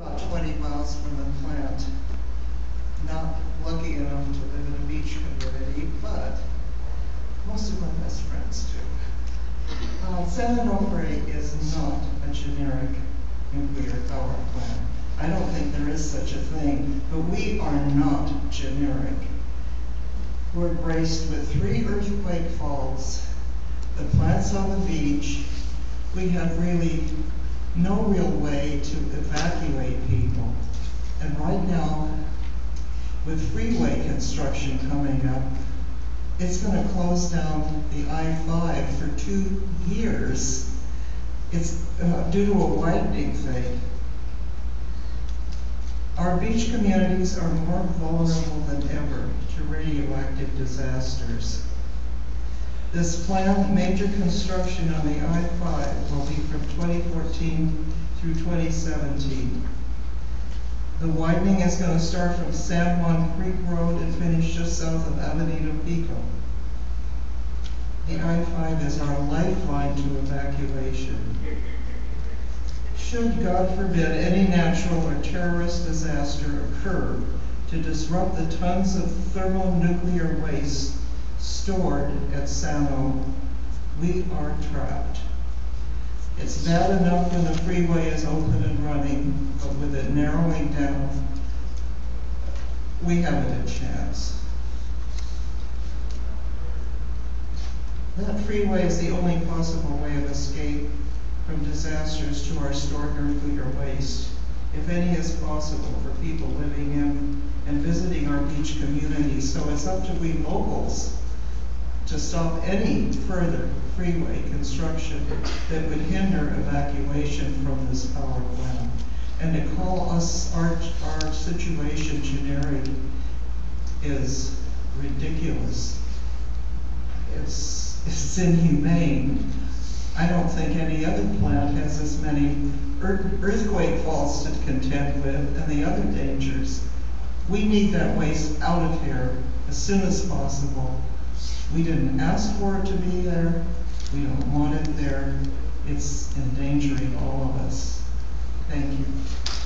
about 20 miles from the plant, not lucky enough to live in a beach community, but most of my best friends do. San Onofre is not a generic nuclear power plant. I don't think there is such a thing, but we are not generic. We're braced with 3 earthquake faults. The plant's on the beach. We had really no real way to evacuate people. And right now, with freeway construction coming up, it's going to close down the I-5 for 2 years. It's due to a widening thing. Our beach communities are more vulnerable than ever to radioactive disasters. This planned major construction on the I-5 will be from 2014 through 2017. The widening is going to start from San Juan Creek Road and finish just south of Avenida Pico. The I-5 is our lifeline to evacuation. Should, God forbid, any natural or terrorist disaster occur to disrupt the tons of thermonuclear waste stored at Sano, we are trapped. It's bad enough when the freeway is open and running, but with it narrowing down, we haven't a chance. That freeway is the only possible way of escape from disasters to our stored nuclear waste, if any is possible for people living in and visiting our beach communities. So it's up to we locals to stop any further freeway construction that would hinder evacuation from this power plant. And to call us our situation generic is ridiculous. It's inhumane. I don't think any other plant has as many earthquake faults to contend with and the other dangers. We need that waste out of here as soon as possible. We didn't ask for it to be there. We don't want it there. It's endangering all of us. Thank you.